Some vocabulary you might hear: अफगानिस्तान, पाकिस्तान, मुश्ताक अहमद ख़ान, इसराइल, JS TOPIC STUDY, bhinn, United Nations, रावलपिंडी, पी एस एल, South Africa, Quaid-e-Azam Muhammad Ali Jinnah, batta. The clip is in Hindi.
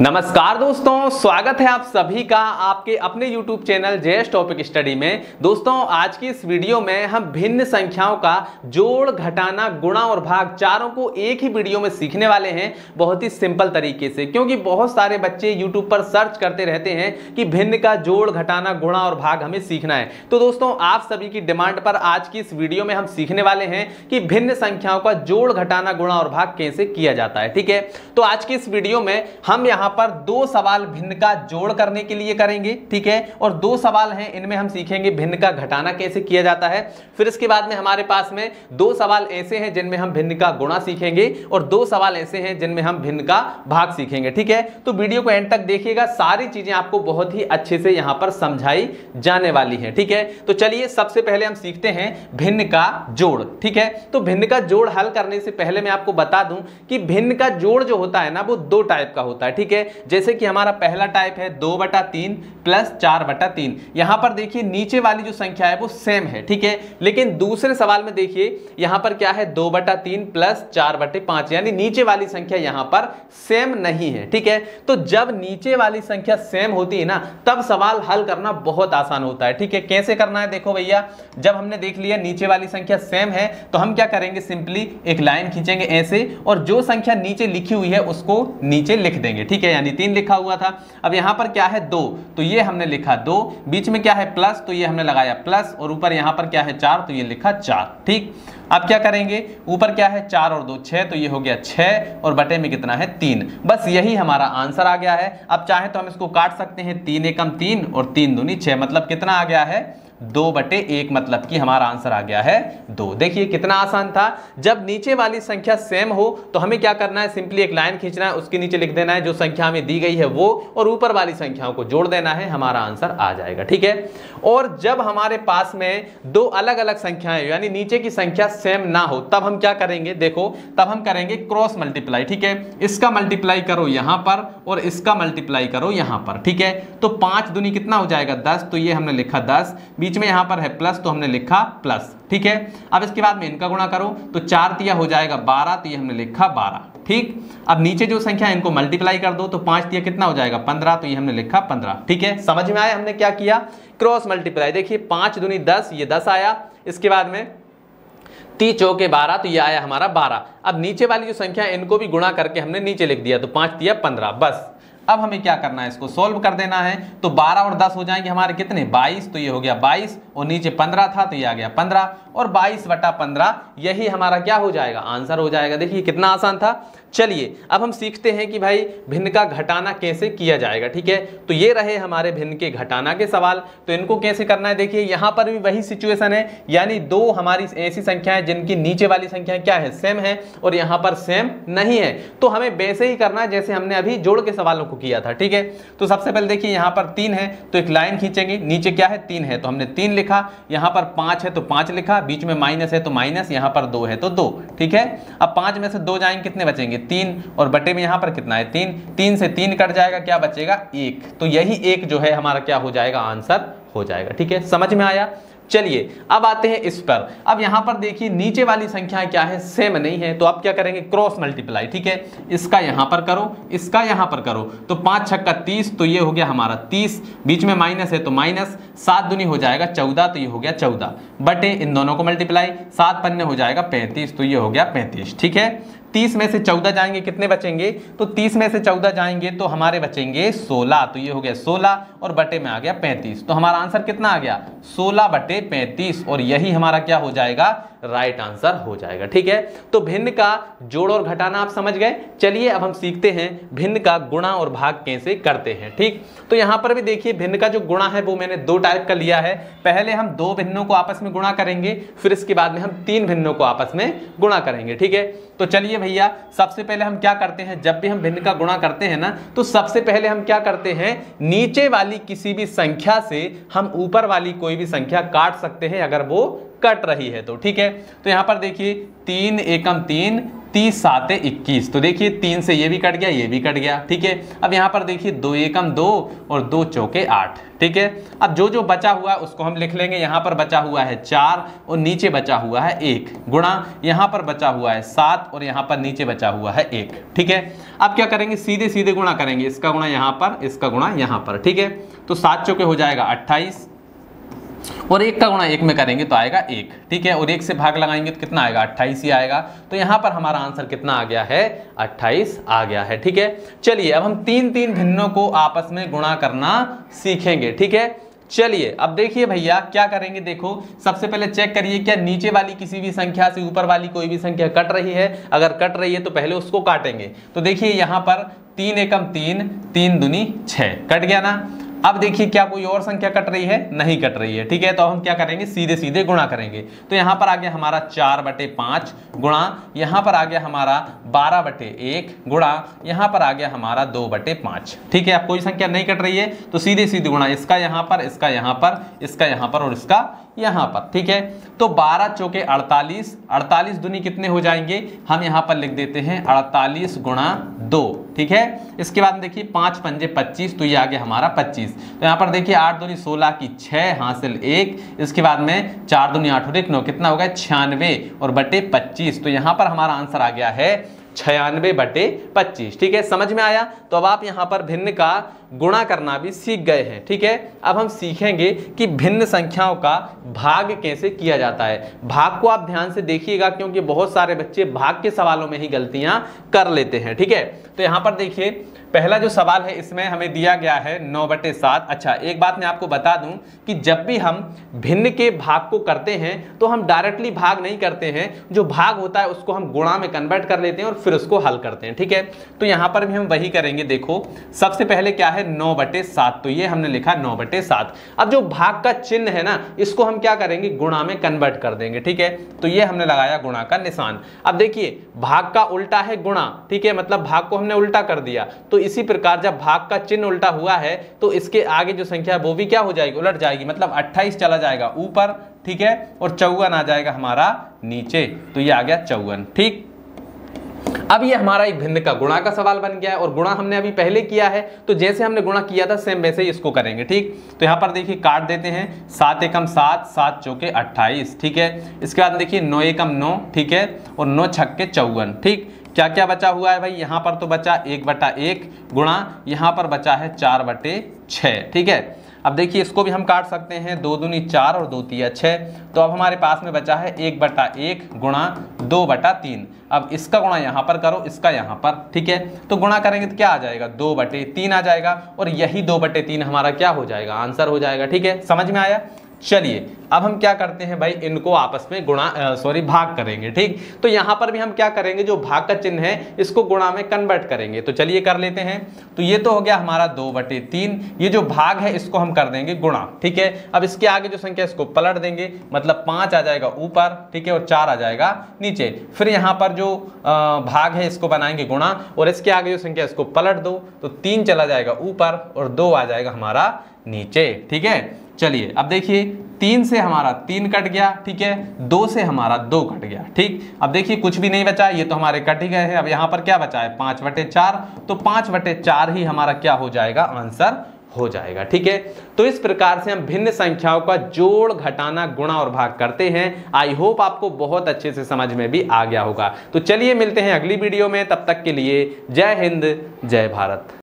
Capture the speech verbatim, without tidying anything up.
नमस्कार दोस्तों, स्वागत है आप सभी का आपके अपने YouTube channel JS topic study में। दोस्तों, आज की इस वीडियो में हम भिन्न संख्याओं का जोड़, घटाना, गुणा और भाग चारों को एक ही वीडियो में सीखने वाले हैं, बहुत ही सिंपल तरीके से। क्योंकि बहुत सारे बच्चे YouTube पर सर्च करते रहते हैं कि भिन्न का जोड़, घटाना, गुणा और भाग हमें सीखना है। तो दोस्तों, आप सभी की डिमांड पर आज की इस वीडियो में हम सीखने वाले हैं कि भिन्न संख्याओं का जोड़, घटाना, गुणा और भाग कैसे किया जाता है। ठीक है, तो आज की इस वीडियो में हम यहाँ पर दो सवाल भिन्न का जोड़ करने के लिए करेंगे। ठीक है, और दो सवाल हैं, इनमें हम सीखेंगे भिन्न का घटाना कैसे किया जाता है। फिर इसके बाद में हमारे पास में दो सवाल ऐसे हैं जिनमें हम भिन्न का गुणा सीखेंगे और दो सवाल ऐसे हैं जिनमें हम भिन्न का भाग सीखेंगे। ठीक है, तो वीडियो को एंड तक देखिएगा, सारी चीजें आपको बहुत ही अच्छे से यहां पर समझाई जाने वाली है। ठीक है, तो चलिए सबसे पहले हम सीखते हैं भिन्न का जोड़। ठीक है, तो भिन्न का जोड़ हल करने से पहले मैं आपको बता दूं कि भिन्न का जोड़ जो होता है ना, वो दो टाइप का होता है। ठीक है, जैसे कि हमारा पहला टाइप है दो बटा तीन प्लस चार बटा तीन। यहां पर देखिए नीचे वाली जो संख्या है वो सेम है। ठीक है, लेकिन दूसरे सवाल में देखिए यहां पर क्या है, दो बटा तीन प्लस चार बटे पांच, यानी नीचे वाली संख्या यहां पर सेम नहीं है। ठीक है, तो जब नीचे वाली संख्या सेम होती है ना, तब सवाल हल करना बहुत आसान होता है। ठीक है, कैसे करना है देखो भैया, जब हमने देख लिया नीचे वाली संख्या सेम है, तो हम क्या करेंगे, सिंपली एक लाइन खींचेंगे ऐसे, और जो संख्या नीचे लिखी हुई है उसको नीचे लिख देंगे। ठीक है, यानी तीन लिखा हुआ था, अब यहां पर क्या है दो, तो ये हमने लिखा दो, बीच में क्या है प्लस, तो ये हमने लगाया प्लस, और ऊपर यहां पर क्या है चार, तो ये लिखा चार। ठीक, अब क्या करेंगे, ऊपर क्या है चार और दो छह, तो ये हो गया छह, और बटे में कितना है तीन। बस यही हमारा आंसर आ गया है। अब चाहे तो हम इसको काट सकते हैं, तीन एकम तीन और तीन दूनी छह, मतलब कितना आ गया है दो बटे एक, मतलब कि हमारा आंसर आ गया है दो। देखिए कितना आसान था, जब नीचे वाली संख्या सेम हो तो हमें क्या करना है, सिंपली एक लाइन खींचना है, उसके नीचे लिख देना है जो संख्या हमें दी गई है वो, और ऊपर वाली संख्याओं को जोड़ देना है, हमारा आंसर आ जाएगा। ठीक है, और जब हमारे पास में दो अलग अलग संख्याएं, यानी नीचे की संख्या सेम ना हो, तब हम क्या करेंगे, देखो तब हम करेंगे क्रॉस मल्टीप्लाई। ठीक है, इसका मल्टीप्लाई करो यहाँ पर और इसका मल्टीप्लाई करो यहाँ पर। ठीक है, तो पाँच दूनी कितना हो जाएगा दस, तो ये हमने लिखा दस, बीच में यहां पर है प्लस, तो हमने लिखा प्लस। ठीक है, अब इसके बाद में इनका गुणा करो, तो चार तिया हो जाएगा बारह, तो ये हमने लिखा बारह। ठीक, अब नीचे जो संख्या है इनको मल्टीप्लाई कर दो, तो पांच तिया कितना हो जाएगा पंद्रह, तो ये हमने लिखा पंद्रह। ठीक है, समझ में आया हमने क्या किया, क्रॉस मल्टीप्लाई। देखिए पांच दूनी दस, ये दस आया, इसके बाद में ती चौके बारह, तो ये आया हमारा बारह। अब नीचे वाली जो संख्या है इनको भी गुणा करके हमने नीचे लिख दिया, तो पांच तिया पंद्रह। बस अब हमें क्या करना है, इसको सोल्व कर देना है, तो बारह और दस हो जाएंगे हमारे कितने बाईस, तो ये हो गया बाईस, और नीचे पंद्रह था तो ये आ गया पंद्रह, और बाईस बटा पंद्रह यही हमारा क्या हो जाएगा, आंसर हो जाएगा। देखिए कितना आसान था। चलिए अब हम सीखते हैं कि भाई भिन्न का घटाना कैसे किया जाएगा। ठीक है, तो ये रहे हमारे भिन्न के घटाना के सवाल, तो इनको कैसे करना है, देखिए यहाँ पर भी वही सिचुएशन है, यानी दो हमारी ऐसी संख्याएं जिनकी नीचे वाली संख्या क्या है सेम है और यहाँ पर सेम नहीं है, तो हमें वैसे ही करना है जैसे हमने अभी जोड़ के सवालों को किया था। ठीक है, तो सबसे पहले देखिए यहाँ पर तीन है, तो एक लाइन खींचेंगे, नीचे क्या है तीन है, तो हमने तीन लिखा, यहाँ पर पाँच है तो पाँच लिखा, बीच में माइनस है तो माइनस, यहाँ पर दो है तो दो। ठीक है, अब पाँच में से दो जाएंगे कितने बचेंगे तीन, और बटे में यहाँ पर कितना है तीन, तीन से तीन कट जाएगा, क्या बचेगा एक, तो यही एक जो है हमारा क्या हो जाएगा, आंसर हो जाएगा। ठीक है, समझ में आया। चलिए अब आते हैं इस पर। अब यहाँ पर देखिए नीचे वाली संख्या क्या है सेम नहीं है, तो आप क्या करेंगे क्रॉस मल्टीप्लाई। ठीक है, इसका यहाँ पर करो, इसका यहाँ पर करो, तो पाँच छक्का तीस, तो ये हो गया हमारा तीस, बीच में माइनस है तो माइनस, सात दूनी हो जाएगा चौदह, तो ये हो गया चौदह, बटे इन दोनों को मल्टीप्लाई, सात पन्ने हो जाएगा पैंतीस, तो ये हो गया पैंतीस। ठीक है, तीस में से चौदह जाएंगे कितने बचेंगे, तो तीस में से चौदह जाएंगे तो हमारे बचेंगे सोलह, तो ये हो गया सोलह, और बटे में आ गया पैंतीस, तो हमारा आंसर कितना आ गया सोलह बटे पैंतीस, और यही हमारा क्या हो जाएगा राइट आंसर हो जाएगा। ठीक है, तो भिन्न का जोड़ और घटाना आप समझ गए। चलिए अब हम सीखते हैं भिन्न का गुणा और भाग कैसे करते हैं। ठीक, तो यहाँ पर भी देखिए भिन्न का जो गुणा है वो मैंने दो टाइप का लिया है, पहले हम दो भिन्नों को आपस में गुणा करेंगे, फिर इसके बाद में हम तीन भिन्नों को आपस में गुणा करेंगे। ठीक है, तो चलिए भैया सबसे पहले हम क्या करते हैं, जब भी हम भिन्न का गुणा करते हैं ना, तो सबसे पहले हम क्या करते हैं, नीचे वाली किसी भी संख्या से हम ऊपर वाली कोई भी संख्या काट सकते हैं अगर वो कट रही है तो ठीक है। तो यहाँ पर देखिए तीन एकम तीन, तीस साते इक्कीस, तो देखिए तीन से ये भी कट गया, ये भी कट गया ठीक है। अब यहाँ पर देखिए दो एकम दो और दो चौके आठ ठीक है। अब जो जो बचा हुआ है उसको हम लिख लेंगे। यहाँ पर बचा हुआ है चार और नीचे बचा हुआ है एक, गुणा यहाँ पर बचा हुआ है सात और यहाँ पर नीचे बचा हुआ है एक ठीक है। अब क्या करेंगे, सीधे सीधे गुणा करेंगे, इसका गुणा यहाँ पर, इसका गुणा यहाँ पर ठीक है। तो सात चौके हो जाएगा अट्ठाईस और एक का गुणा एक में करेंगे तो आएगा एक ठीक है। और एक से भाग लगाएंगे तो कितना आएगा, अट्ठाईस ही आएगा। तो यहाँ पर हमारा आंसर कितना आ गया है, अट्ठाईस आ गया है ठीक है। चलिए अब हम तीन तीन भिन्नों को आपस में गुणा करना सीखेंगे ठीक है। चलिए अब देखिए भैया क्या करेंगे, देखो सबसे पहले चेक करिए क्या नीचे वाली किसी भी संख्या से ऊपर वाली कोई भी संख्या कट रही है। अगर कट रही है तो पहले उसको काटेंगे। तो देखिए यहाँ पर तीन एकम तीन, तीन दूनी छः, कट गया ना। अब देखिए क्या कोई और संख्या कट रही है, नहीं कट रही है ठीक है। तो हम क्या करेंगे, सीधे सीधे गुणा करेंगे। तो यहाँ पर आ गया हमारा चार बटे पाँच, गुणा यहाँ पर आ गया हमारा बारह बटे एक, गुणा यहाँ पर आ गया हमारा दो बटे पाँच ठीक है। अब कोई संख्या नहीं कट रही है तो सीधे सीधे गुणा, इसका यहाँ पर, इसका यहाँ पर, इसका यहाँ पर और इसका यहाँ पर ठीक है। तो बारह चौके अड़तालीस, अड़तालीस दूनी कितने हो जाएंगे, हम यहाँ पर लिख देते हैं अड़तालीस गुणा दो ठीक है। इसके बाद देखिए पाँच पंजे पच्चीस, तो ये आ गया हमारा पच्चीस। तो यहाँ पर देखिए आठ दूनी सोलह की छः हासिल एक, इसके बाद में चार दूनी आठ और एक नौ, कितना हो गया छियानवे और बटे पच्चीस। तो यहाँ पर हमारा आंसर आ गया है छियानवे बटे पच्चीस ठीक है। समझ में आया। तो अब आप यहाँ पर भिन्न का गुणा करना भी सीख गए हैं ठीक है। अब हम सीखेंगे कि भिन्न संख्याओं का भाग कैसे किया जाता है। भाग को आप ध्यान से देखिएगा क्योंकि बहुत सारे बच्चे भाग के सवालों में ही गलतियाँ कर लेते हैं ठीक है। तो यहाँ पर देखिए पहला जो सवाल है इसमें हमें दिया गया है नौ बटे सात। अच्छा एक बात मैं आपको बता दूं कि जब भी हम भिन्न के भाग को करते हैं तो हम डायरेक्टली भाग नहीं करते हैं, जो भाग होता है उसको हम गुणा में कन्वर्ट कर लेते हैं और फिर उसको हल करते हैं ठीक है। तो यहाँ पर भी हम वही करेंगे। देखो सबसे पहले क्या है नौ बटे सात, तो ये हमने लिखा नौ बटे सात। अब जो भाग का चिन्ह है ना इसको हम क्या करेंगे, गुणा में कन्वर्ट कर देंगे ठीक है। तो ये हमने लगाया गुणा का निशान। अब देखिए भाग का उल्टा है गुणा ठीक है, मतलब भाग को हमने उल्टा कर दिया। तो तो इसी प्रकार जब भाग का चिन्ह उल्टा हुआ है तो इसके आगे जो संख्या है वो भी क्या हो जाएगी, उलट जाएगी। मतलब अट्ठाईस चला जाएगा ऊपर ठीक है और चौवन आ जाएगा हमारा नीचे। तो ये आ गया चौवन ठीक। अब ये हमारा एक भिन्न का गुणा का सवाल बन गया है और गुणा हमने अभी पहले किया है, तो जैसे हमने गुणा किया था सेम वैसे ही इसको करेंगे ठीक। तो यहाँ पर देखिए काट देते हैं, सात एकम सात, सात चौके अट्ठाईस ठीक है। इसके बाद देखिए नौ एकम नौ ठीक है और नौ छक्के चौवन ठीक। क्या क्या बचा हुआ है भाई, यहाँ पर तो बचा एक बटा एक, गुणा यहाँ पर बचा है चार बटे छः ठीक है। अब देखिए इसको भी हम काट सकते हैं, दो दूनी चार और दो तिया छः। तो अब हमारे पास में बचा है एक बटा एक गुणा दो बटा तीन। अब इसका गुणा यहाँ पर करो, इसका यहाँ पर ठीक है। तो गुणा करेंगे तो क्या आ जाएगा, दो बटे तीन आ जाएगा और यही दो बटे तीन हमारा क्या हो जाएगा, आंसर हो जाएगा ठीक है। समझ में आया। चलिए अब हम क्या करते हैं भाई, इनको आपस में गुणा सॉरी भाग करेंगे ठीक। तो यहाँ पर भी हम क्या करेंगे, जो भाग का चिन्ह है इसको गुणा में कन्वर्ट करेंगे। तो चलिए कर लेते हैं। तो ये तो हो गया हमारा दो बटे तीन, ये जो भाग है इसको हम कर देंगे गुणा ठीक है। अब इसके आगे जो संख्या इसको पलट देंगे, मतलब पाँच आ जाएगा ऊपर ठीक है और चार आ जाएगा नीचे। फिर यहाँ पर जो भाग है इसको बनाएंगे गुणा और इसके आगे जो संख्या इसको पलट दो, तो तीन चला जाएगा ऊपर और दो आ जाएगा हमारा नीचे ठीक है। चलिए अब देखिए तीन से हमारा तीन कट गया ठीक है, दो से हमारा दो कट गया ठीक। अब देखिए कुछ भी नहीं बचा, ये तो हमारे कट ही गए हैं। अब यहाँ पर क्या बचा है, पाँच बटे चार, तो पाँच बटे चार ही हमारा क्या हो जाएगा, आंसर हो जाएगा ठीक है। तो इस प्रकार से हम भिन्न संख्याओं का जोड़ घटाना गुणा और भाग करते हैं। आई होप आपको बहुत अच्छे से समझ में भी आ गया होगा। तो चलिए मिलते हैं अगली वीडियो में, तब तक के लिए जय हिंद जय भारत।